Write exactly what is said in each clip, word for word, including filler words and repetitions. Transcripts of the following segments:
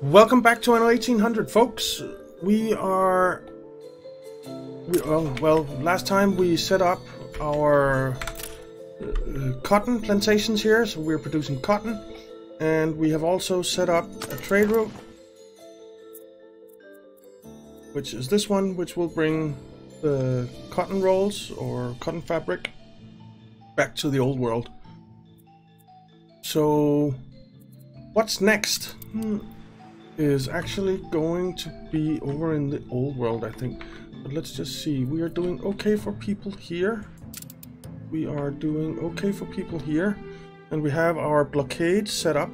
Welcome back to Anno eighteen hundred, folks. We are... We, oh, well, last time we set up our uh, cotton plantations here, so we're producing cotton. And we have also set up a trade route, which is this one, which will bring the cotton rolls, or cotton fabric, back to the old world. So, what's next? Hmm. Is actually going to be over in the old world, I think. But let's just see. We are doing okay for people here. We are doing okay for people here. And we have our blockade set up.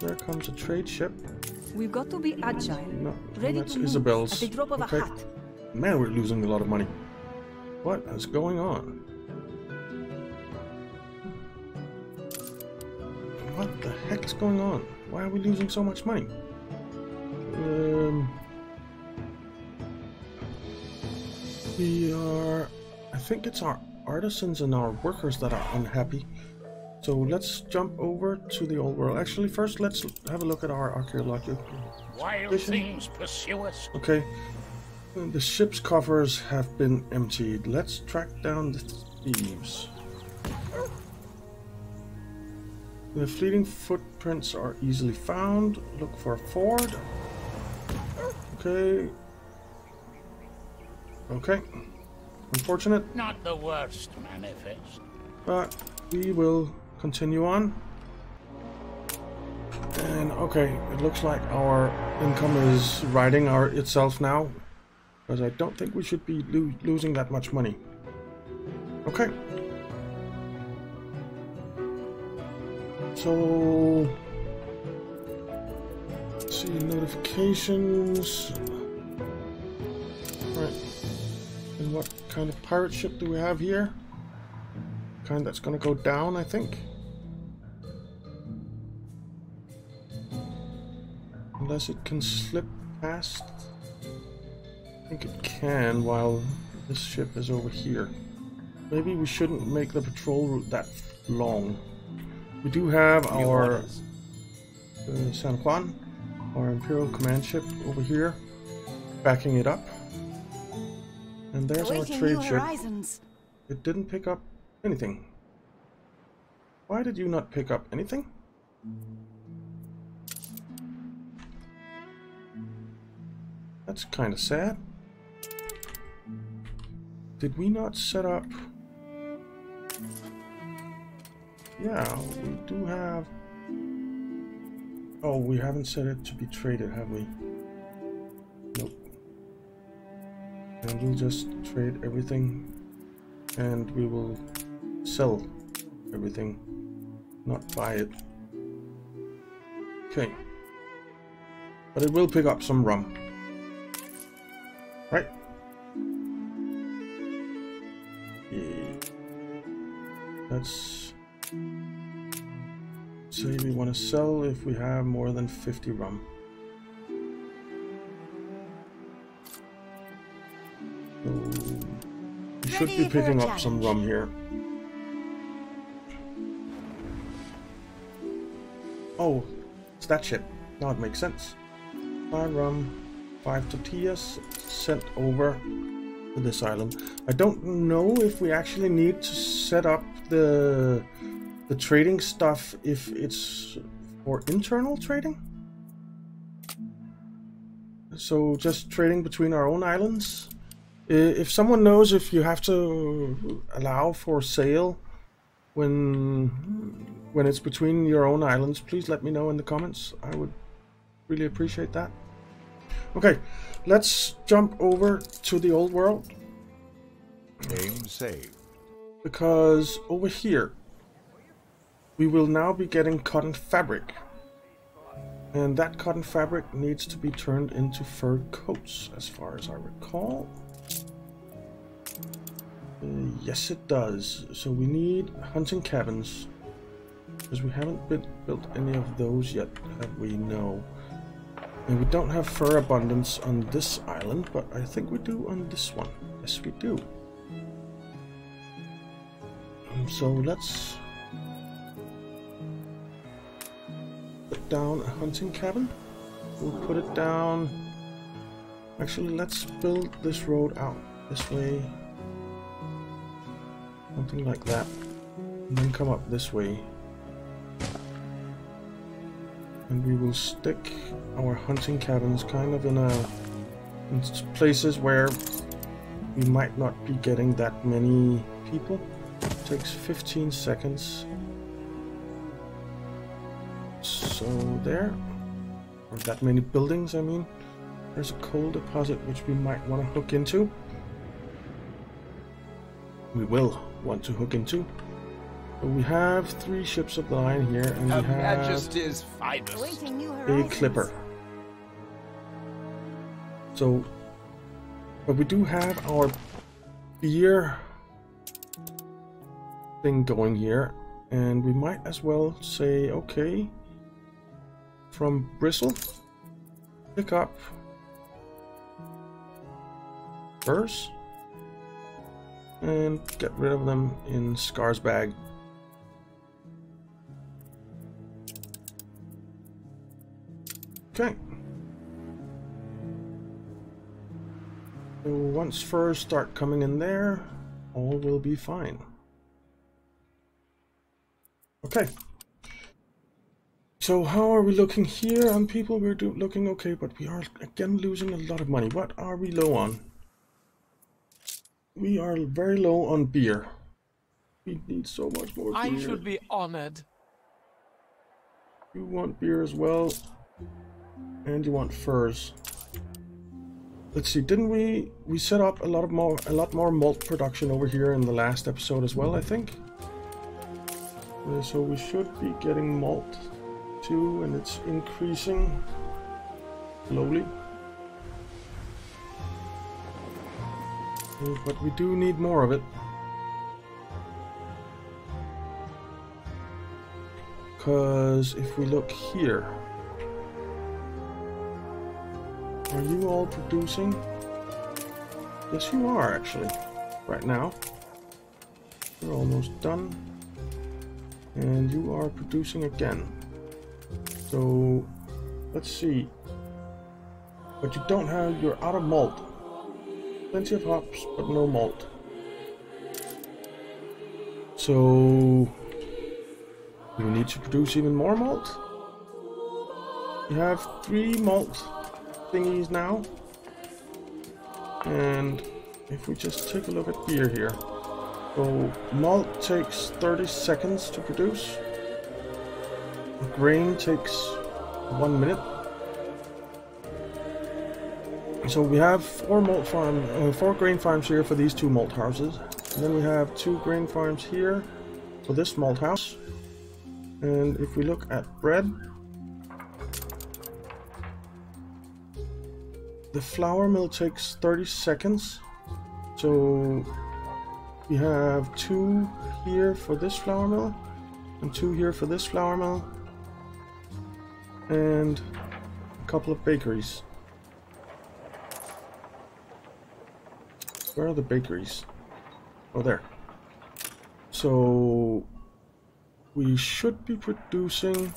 There comes a trade ship. We've got to be agile. No, ready that's to Isabel's. At the drop of okay. a hat. Man, we're losing a lot of money. What is going on? What the heck is going on? Why are we losing so much money? Um, we are... I think it's our artisans and our workers that are unhappy. So let's jump over to the old world. Actually, first let's have a look at our archaeological Wild edition. Things pursue us. Okay. The ship's coffers have been emptied. Let's track down the thieves. The fleeting footprints are easily found. Look for a ford. Okay. Okay. Unfortunate. Not the worst manifest. But we will continue on. And okay, it looks like our income is riding our itself now, because I don't think we should be lo losing that much money. Okay. So, let's see, notifications. All right, and what kind of pirate ship do we have here? Kind that's gonna go down, I think. Unless it can slip past. I think it can while this ship is over here. Maybe we shouldn't make the patrol route that long. We do have our uh, San Juan, our Imperial command ship over here, backing it up. And there's our trade ship. It didn't pick up anything. Why did you not pick up anything? That's kind of sad. Did we not set up... Yeah, we do have... Oh, we haven't set it to be traded, have we? Nope. And we'll just trade everything. And we will sell everything. Not buy it. Okay. But it will pick up some rum. Right? Yeah. That's... Say we want to sell if we have more than fifty rum. So we should be picking up some rum here. Oh, it's that ship. Now it makes sense. Five rum, five tortillas sent over to this island. I don't know if we actually need to set up the... The trading stuff, if it's for internal trading? So just trading between our own islands? If someone knows if you have to allow for sale when when it's between your own islands, please let me know in the comments. I would really appreciate that. Okay, let's jump over to the old world. Game saved. Because over here, we will now be getting cotton fabric, and that cotton fabric needs to be turned into fur coats, as far as I recall. Uh, yes, it does. So we need hunting cabins, because we haven't been built any of those yet, have we? No. And we don't have fur abundance on this island, but I think we do on this one. Yes, we do. Um, so let's... put down a hunting cabin. We'll put it down... Actually, let's build this road out this way. Something like that. And then come up this way. And we will stick our hunting cabins kind of in a... in places where we might not be getting that many people. It takes fifteen seconds. So there. Or that many buildings, I mean. There's a coal deposit which we might want to hook into. We will want to hook into. But we have three ships of the line here, and um, we have just is finest. a clipper. So, but we do have our beer thing going here, and we might as well say, okay, from Bristle, pick up Burrs and get rid of them in Scarsbag. Okay. So once furs start coming in there, all will be fine. Okay. So how are we looking here on people? We're do looking okay, but we are again losing a lot of money. What are we low on? We are very low on beer. We need so much more beer. I should be honored. You want beer as well. And you want furs. Let's see, didn't we we set up a lot of more a lot more malt production over here in the last episode as well, I think. Uh, so we should be getting malt too, and it's increasing slowly. Uh, but we do need more of it. Because if we look here, are you all producing? Yes, you are actually, right now. You're almost done. And you are producing again. So, let's see. But you don't have, you're out of malt. Plenty of hops, but no malt. So, you need to produce even more malt? You have three malt thingies now, and if we just take a look at beer here, so malt takes thirty seconds to produce, grain takes one minute, so we have four malt farm, uh, four grain farms here for these two malt houses, and then we have two grain farms here for this malt house. And if we look at bread, the flour mill takes thirty seconds, so we have two here for this flour mill and two here for this flour mill and a couple of bakeries. Where are the bakeries? Oh, there. So we should be producing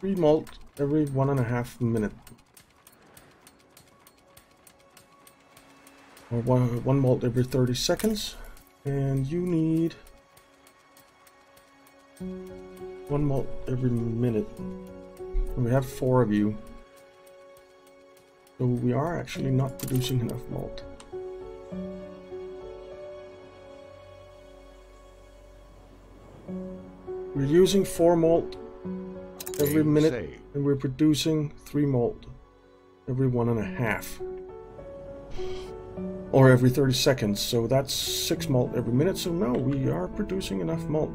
three malt every one and a half minute. Or one, one malt every thirty seconds. And you need one malt every minute. And we have four of you. So we are actually not producing enough malt. We're using four malt every minute, and we're producing three malt every one and a half, or every thirty seconds, so that's six malt every minute. So no, we are producing enough malt.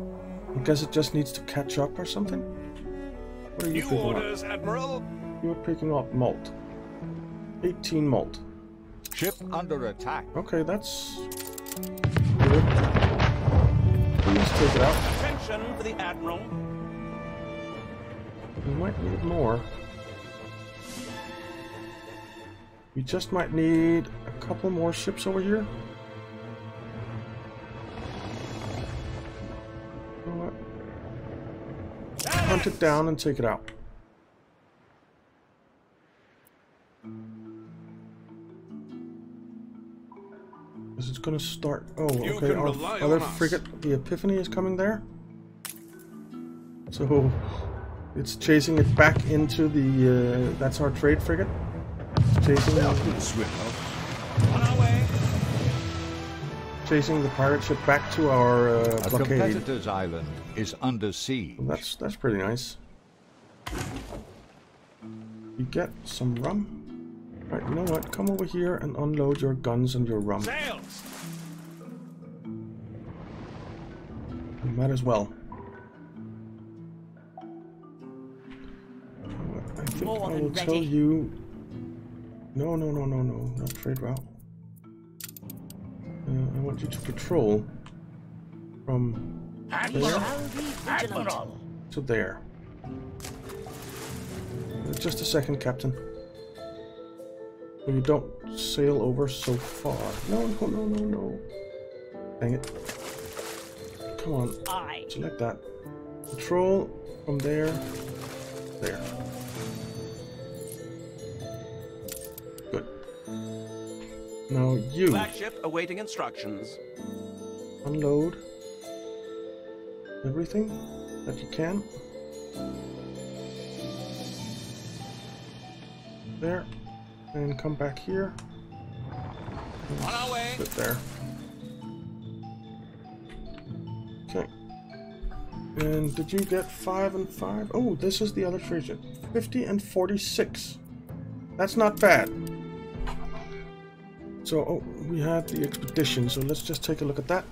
I guess it just needs to catch up or something. What are you New picking orders, up? Admiral. You're picking up malt. eighteen malt. Ship under attack. Okay, that's good. Please take it out. For the Admiral. We might need more. We just might need a couple more ships over here. You know what? Hunt it down and take it out. Is it going to start? Oh, okay. Our other frigate, the Epiphany, is coming there. So it's chasing it back into the. Uh, that's our trade frigate. It's chasing out the swift. On our way. Chasing the pirate ship back to our uh, blockade. Our competitor's island is under siege. Well, that's that's pretty nice. You get some rum. Right, you know what? Come over here and unload your guns and your rum. Sails. You might as well. I think More I will tell you. No, no, no, no, no, no trade route. Uh, I want you to patrol from there to there. Uh, just a second, Captain. You don't sail over so far. No, no, no, no, no. Dang it. Come on. Select that. Patrol from there. There. Good. Now you. Flagship awaiting instructions. Unload everything that you can. There. And come back here. On our way. Sit there. Okay. And did you get five and five? Oh, this is the other trade ship. Fifty and forty-six. That's not bad. So, oh, we had the expedition. So let's just take a look at that.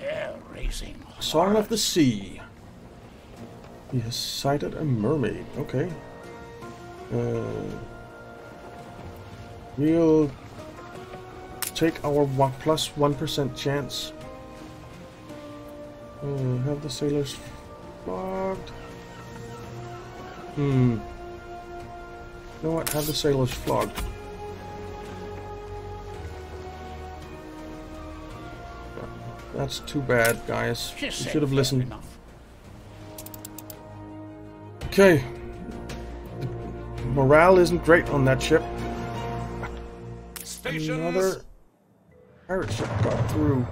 Hell racing. Song of the Sea. He has sighted a mermaid. Okay. Uh. We'll take our one plus one percent chance. Uh, have the sailors flogged. Hmm. You know what? Have the sailors flogged. That's too bad, guys. You should have listened. Okay. Morale isn't great on that ship. Another pirate ship got through.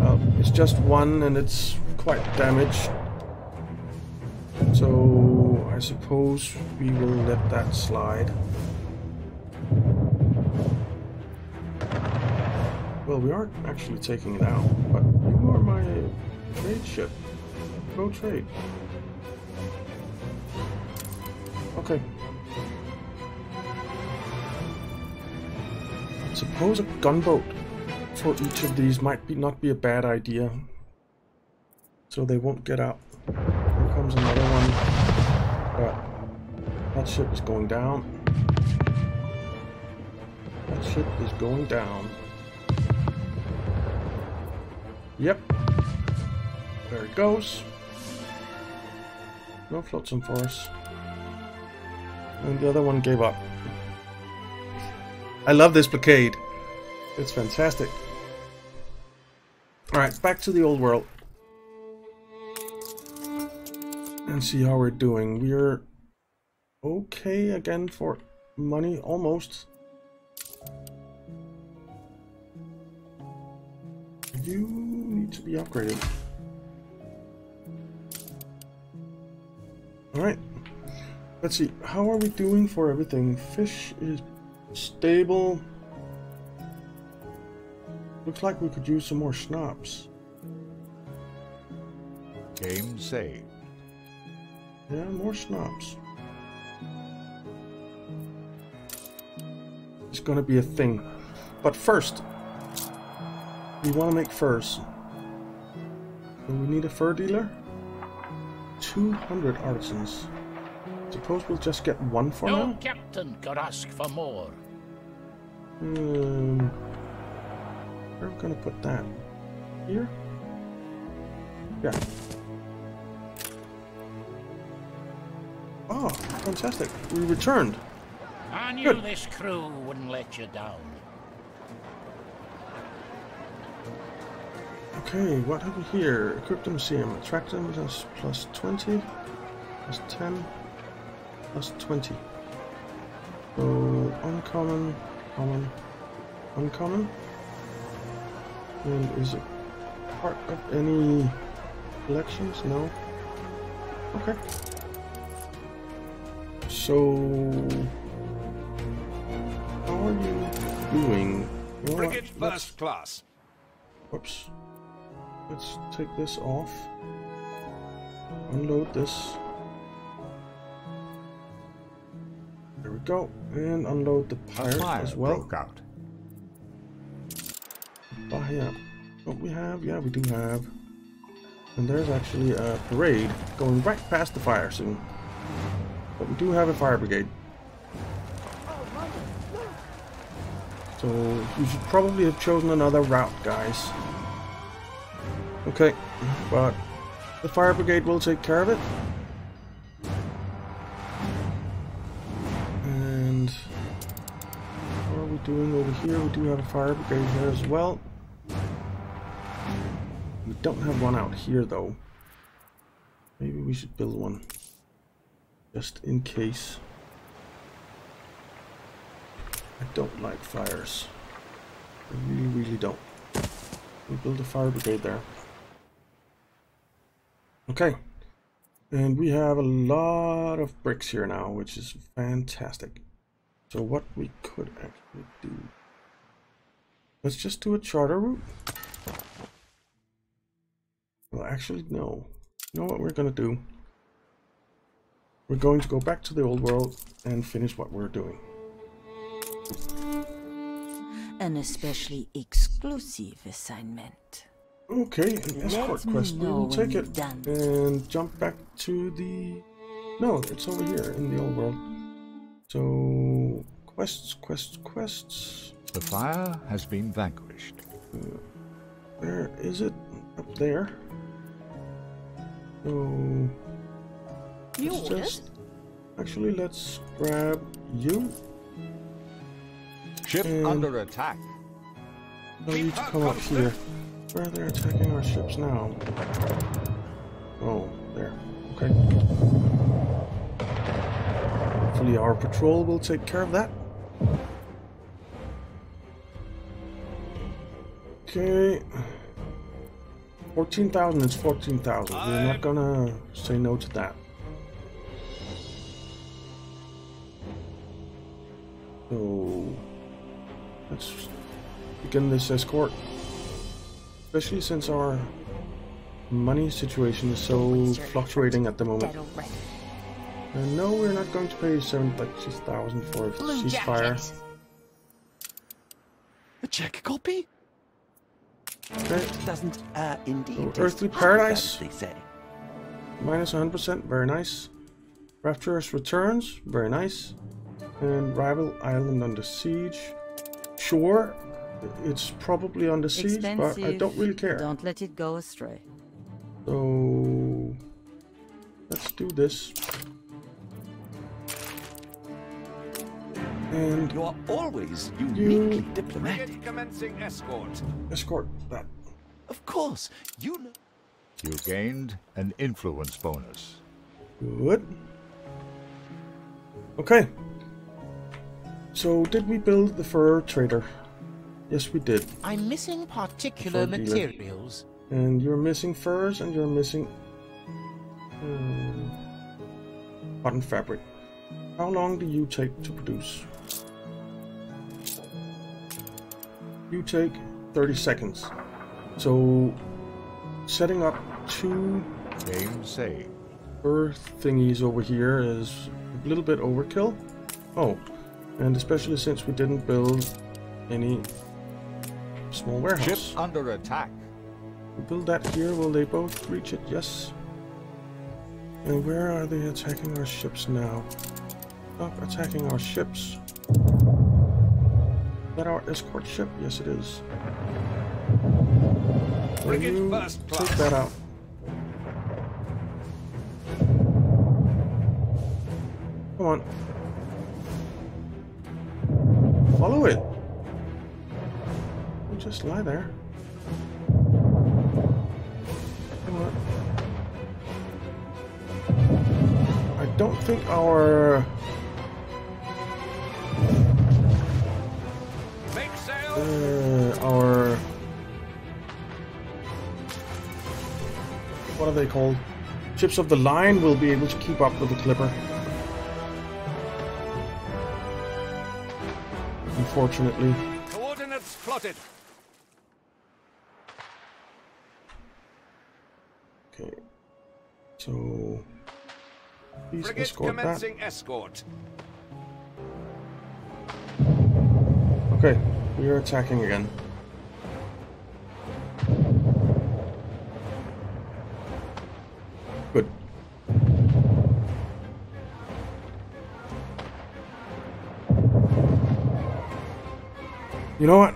Uh, it's just one and it's quite damaged. So I suppose we will let that slide. Well, we aren't actually taking it out, but you are my trade ship. Go trade. Okay. Suppose a gunboat for each of these might be not be a bad idea, so they won't get out. Here comes another one. Uh, that ship is going down. That ship is going down. Yep. There it goes. No flotsam for us. And the other one gave up. I love this blockade. It's fantastic. Alright, back to the old world. And see how we're doing. We're okay again for money, almost. You need to be upgraded. Alright. Let's see. How are we doing for everything? Fish is... stable. Looks like we could use some more schnapps. Game saved. Yeah, more schnapps. It's gonna be a thing. But first, we want to make furs. So we need a fur dealer. two hundred artisans. Suppose we'll just get one for now. No captain could ask for more. Hmm. Where are we gonna put that? Here? Yeah. Oh, fantastic. We returned. I knew this crew wouldn't let you down. Okay, what have we here? Cryptum C M, attractiveness plus twenty, plus ten, plus twenty. So uncommon, common, uncommon. And is it part of any collections? No. Okay. So how are you doing? Well, Frigate first class. Whoops. Let's take this off. Unload this. There we go. And unload the pirate fire as well. Broke out. Ah, yeah. What we have? Yeah, we do have. And there's actually a parade going right past the fire soon. But we do have a fire brigade. So you should probably have chosen another route, guys. Okay, but the fire brigade will take care of it. And what are we doing over here? We do have a fire brigade here as well. We don't have one out here though. Maybe we should build one. Just in case. I don't like fires. I really, really don't. We build a fire brigade there. Okay, and we have a lot of bricks here now, which is fantastic. So what we could actually do, let's just do a charter route. Well, actually, no. You know what we're going to do? We're going to go back to the old world and finish what we're doing. An especially exclusive assignment. Okay, an escort quest. We will take it and jump back to the... No, it's over here in the old world. So, quests, quests, quests. The fire has been vanquished. Uh, where is it? Up there. So, let's just... Actually, let's grab you. Ship and under attack. No need to come up here. Where are they attacking our ships now? Oh, there. Okay. Hopefully our patrol will take care of that. Okay. fourteen thousand is fourteen thousand. We're not gonna say no to that. So, let's begin this escort. Especially since our money situation is so fluctuating at the moment. And no, we're not going to pay seventy-six thousand for a ceasefire. A check copy? Okay. Doesn't uh, indeed. So, Earthly Paradise. Minus one hundred percent, very nice. Raptors Returns, very nice. And Rival Island Under Siege. Sure. It's probably under siege, expensive, but I don't really care. Don't let it go astray. So let's do this. And you are always uniquely you diplomatic. Commencing escort. Escort that. Of course, you know. You gained an influence bonus. Good. Okay. So did we build the fur trader? Yes, we did. I'm missing particular materials. And you're missing furs, and you're missing um, cotton fabric. How long do you take to produce? You take thirty seconds. So, setting up two Game save. fur thingies over here is a little bit overkill. Oh, and especially since we didn't build any small warehouse. Ship under attack. We build that here. Will they both reach it? Yes. And where are they attacking our ships now? Stop attacking our ships. Is that our escort ship? Yes, it is. Will you take that out? Come on. follow it. We'll just lie there. Come on. I don't think our uh, our what are they called? Ships of the line will be able to keep up with the clipper. Unfortunately. Coordinates plotted. Okay. So please escort that. Escort. Okay, we are attacking again. Good. You know what?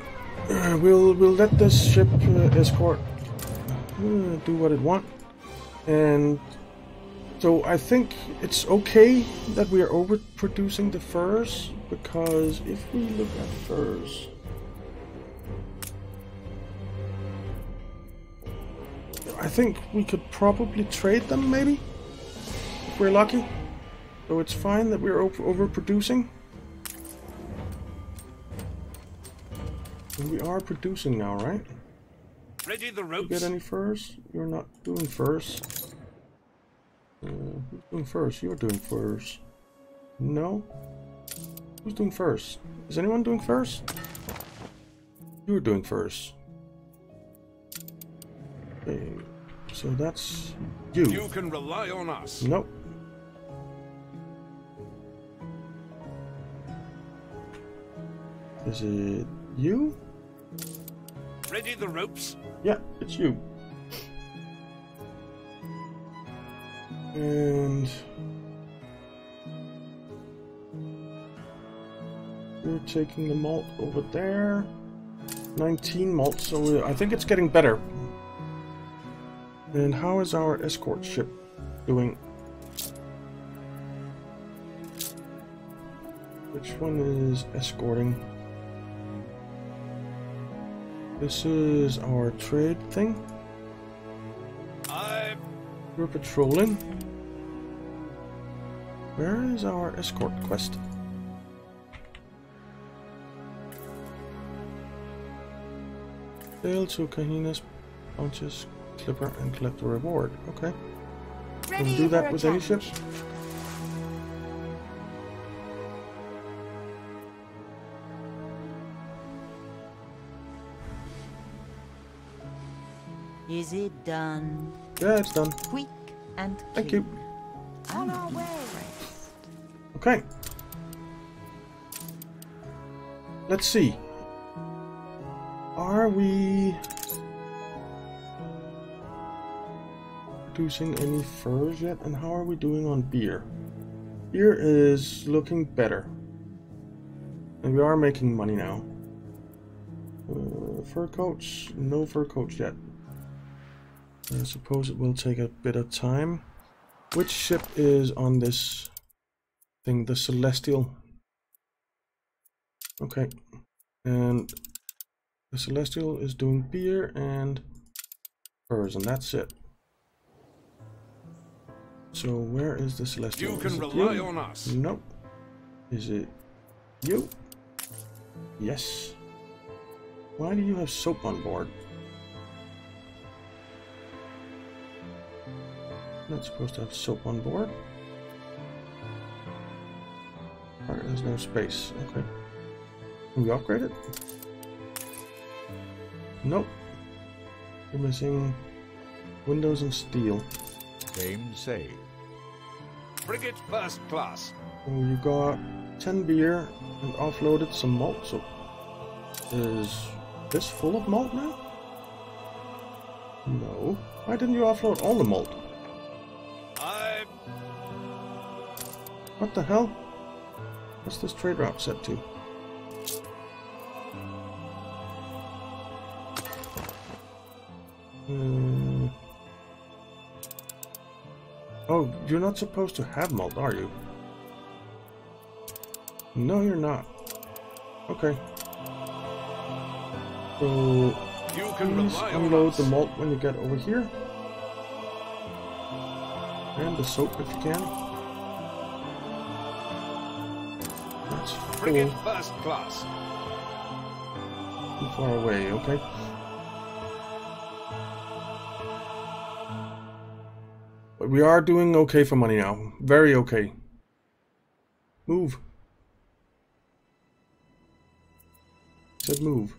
Uh, we'll we'll let this ship uh, escort uh, do what it wants, and so I think it's okay that we are overproducing the furs, because if we look at furs, I think we could probably trade them maybe if we're lucky. So it's fine that we're overproducing. We are producing now, right? Ready the ropes. You get any furs? You're not doing furs. Uh, who's doing furs? You're doing furs. No? Who's doing furs? Is anyone doing furs? You're doing furs. Okay, so that's you. You can rely on us. Nope. Is it you? Ready the ropes? Yeah, it's you. And we're taking the malt over there. nineteen malt, so we, I think it's getting better. And how is our escort ship doing? Which one is escorting? This is our trade thing. We're patrolling. Where is our escort quest? Sail to Kahina's Punches Clipper and collect the reward. Okay. Ready Can we do that with attack. Any ships? Is it done? Yeah, it's done. Quick and clean. Thank you. On our way. Okay. Let's see. Are we producing any furs yet? And how are we doing on beer? Beer is looking better. And we are making money now. Uh, fur coats? No fur coats yet. I suppose it will take a bit of time. Which ship is on this thing? The Celestial. Okay. And the Celestial is doing beer and furs, and that's it. So where is the Celestial? You can rely you? on us. Nope. Is it you? Yes. Why do you have soap on board? Not supposed to have soap on board. Alright, there's no space. Okay. Can we upgrade it? Nope. We're missing windows and steel. Game save. Frigate first class. So you got ten beer and offloaded some malt. So is this full of malt now? No. Why didn't you offload all the malt? What the hell? What's this trade route set to? Mm. Oh, you're not supposed to have malt, are you? No, you're not. Okay. So you can please unload the malt when you get over here. And the soap if you can. That's full. Bring it first class. Too far away, okay. But we are doing okay for money now. Very okay. Move. Said move.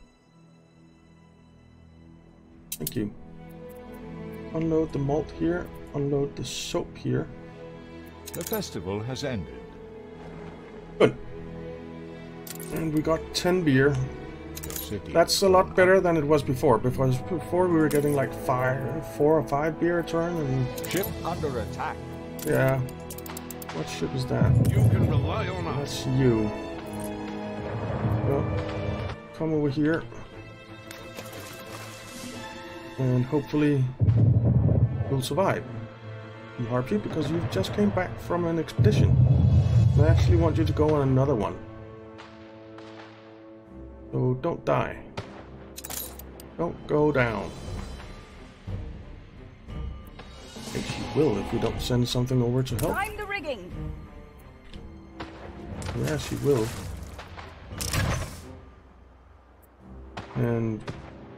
Thank you. Unload the malt here. Unload the soap here. The festival has ended. Good. And we got ten beer. That's a lot better than it was before, because before we were getting like five, four or five beer a turn. And ship under attack. Yeah. What ship is that? You can rely on us. That's you. Well, come over here. And hopefully you'll survive. You harpy, because you just came back from an expedition. I actually want you to go on another one. So don't die. Don't go down. I think she will if we don't send something over to help. Climb the rigging. Yeah, she will. And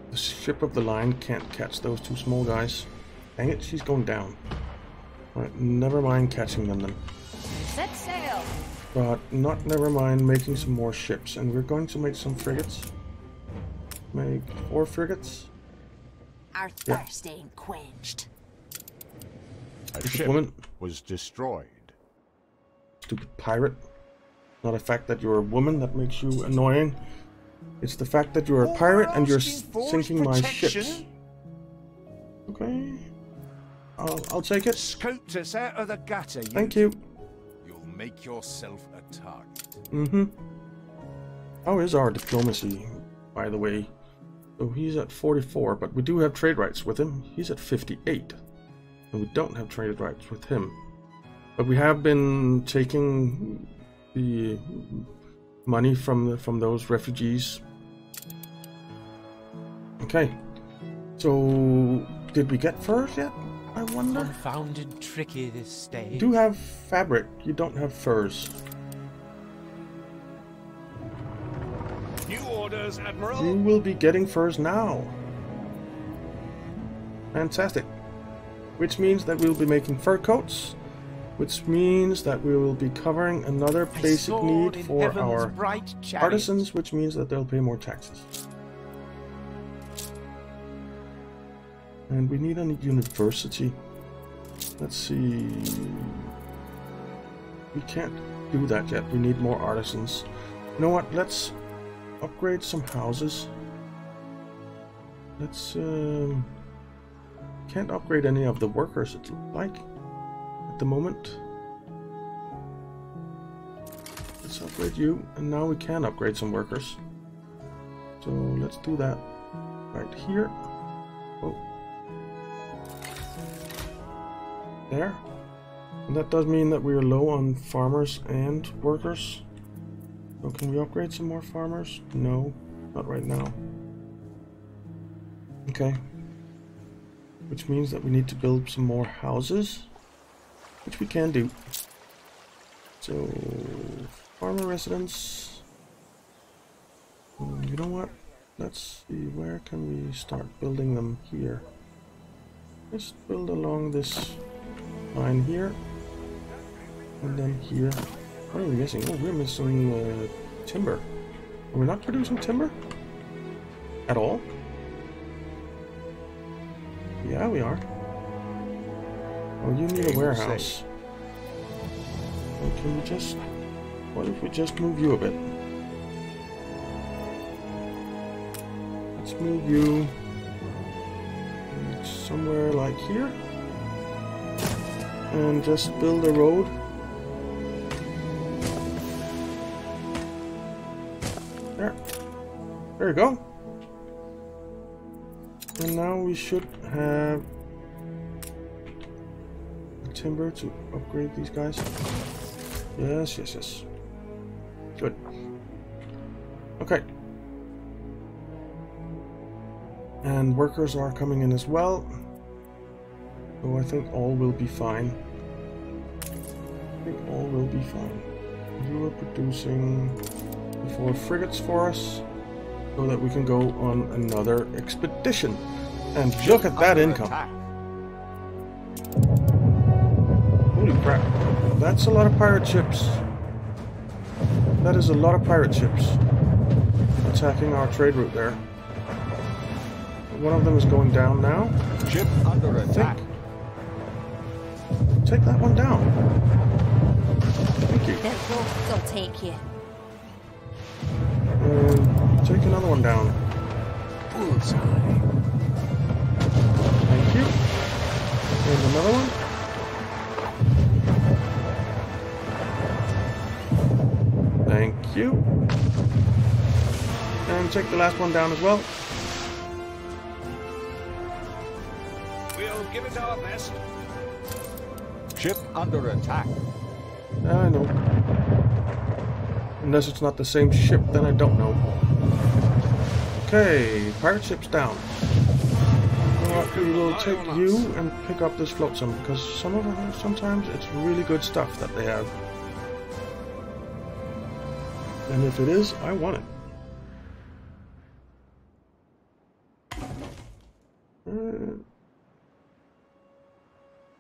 the ship of the line can't catch those two small guys. Dang it, she's going down. Alright, never mind catching them then. Set sail. But not never mind making some more ships, and we're going to make some frigates. Make four frigates. Our thirst yeah. ain't quenched. A ship woman was destroyed. Stupid pirate. Not a fact that you're a woman that makes you annoying. It's the fact that you're a pirate and you're sinking my ships. Okay. I'll, I'll take it. Scooped us out of the gutter. Thank you. Make yourself a target. Mm-hmm. How is our diplomacy, by the way? So he's at forty-four, but we do have trade rights with him. He's at fifty-eight. And we don't have trade rights with him. But we have been taking the money from the, from those refugees. Okay. So did we get fur yet? I wonder. Confounded tricky this stage. You do have fabric, you don't have furs. New orders, Admiral. You will be getting furs now. Fantastic. Which means that we'll be making fur coats, which means that we will be covering another basic need for our artisans, which means that they'll pay more taxes. And we need a university. Let's see. We can't do that yet. We need more artisans. You know what? Let's upgrade some houses. Let's. Um, can't upgrade any of the workers it looks like at the moment. Let's upgrade you, and now we can upgrade some workers. So let's do that right here. Oh. There. And that does mean that we are low on farmers and workers. So can we upgrade some more farmers? No, not right now. Okay. Which means that we need to build some more houses, which we can do. So, farmer residence. You know what? Let's see, where can we start building them here? Let's build along this line here, and then here. What are we missing? Oh, we're missing uh, timber. Are we not producing timber? At all? Yeah, we are. Oh, you need a warehouse. Well, can we just... What if we just move you a bit? Let's move you somewhere like here. And just build a road. There. There we go. And now we should have timber to upgrade these guys. Yes, yes, yes. Good. Okay. And workers are coming in as well. So I think all will be fine. I think all will be fine. You are producing the four frigates for us, so that we can go on another expedition. And look at that income. Holy crap. That's a lot of pirate ships. That is a lot of pirate ships attacking our trade route there. One of them is going down now. Ship under attack. Take that one down. Thank you. That wolf will take you. And take another one down. Thank you. There's another one. Thank you. And take the last one down as well. Give it our best. Ship under attack. I know. Unless it's not the same ship, then I don't know. Okay, pirate ship's down. Well, we will take you and pick up this flotsam, because some of them, sometimes it's really good stuff that they have. And if it is, I want it.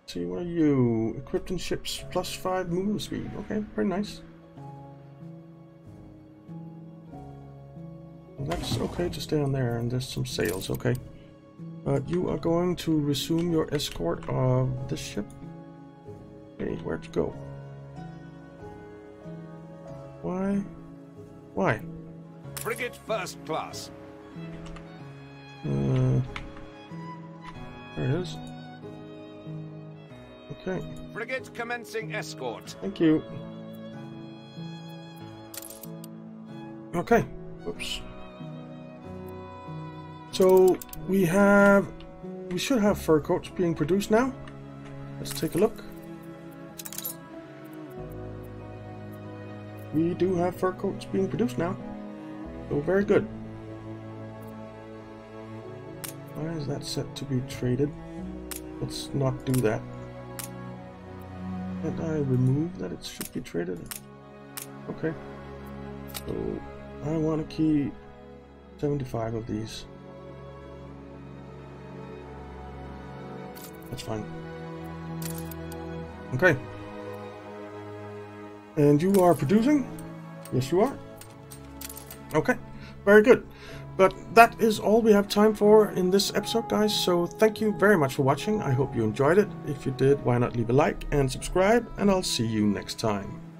See, what are you? Equipped in ships, plus five movement speed. Okay, very nice. Well, that's okay to stay on there, and there's some sails, okay. But you are going to resume your escort of the ship. Okay, where to go? Why? Why? Frigate first class. Uh, there it is. Okay. Frigate commencing escort. Thank you. Okay. Oops. So we have, we should have fur coats being produced now. Let's take a look. We do have fur coats being produced now. So very good. Why is that set to be traded? Let's not do that. Can I remove that it should be traded? Okay. So I want to keep seventy-five of these. That's fine. Okay. And you are producing? Yes, you are. Okay. Very good. But that is all we have time for in this episode, guys, so thank you very much for watching. I hope you enjoyed it. If you did, why not leave a like and subscribe, and I'll see you next time.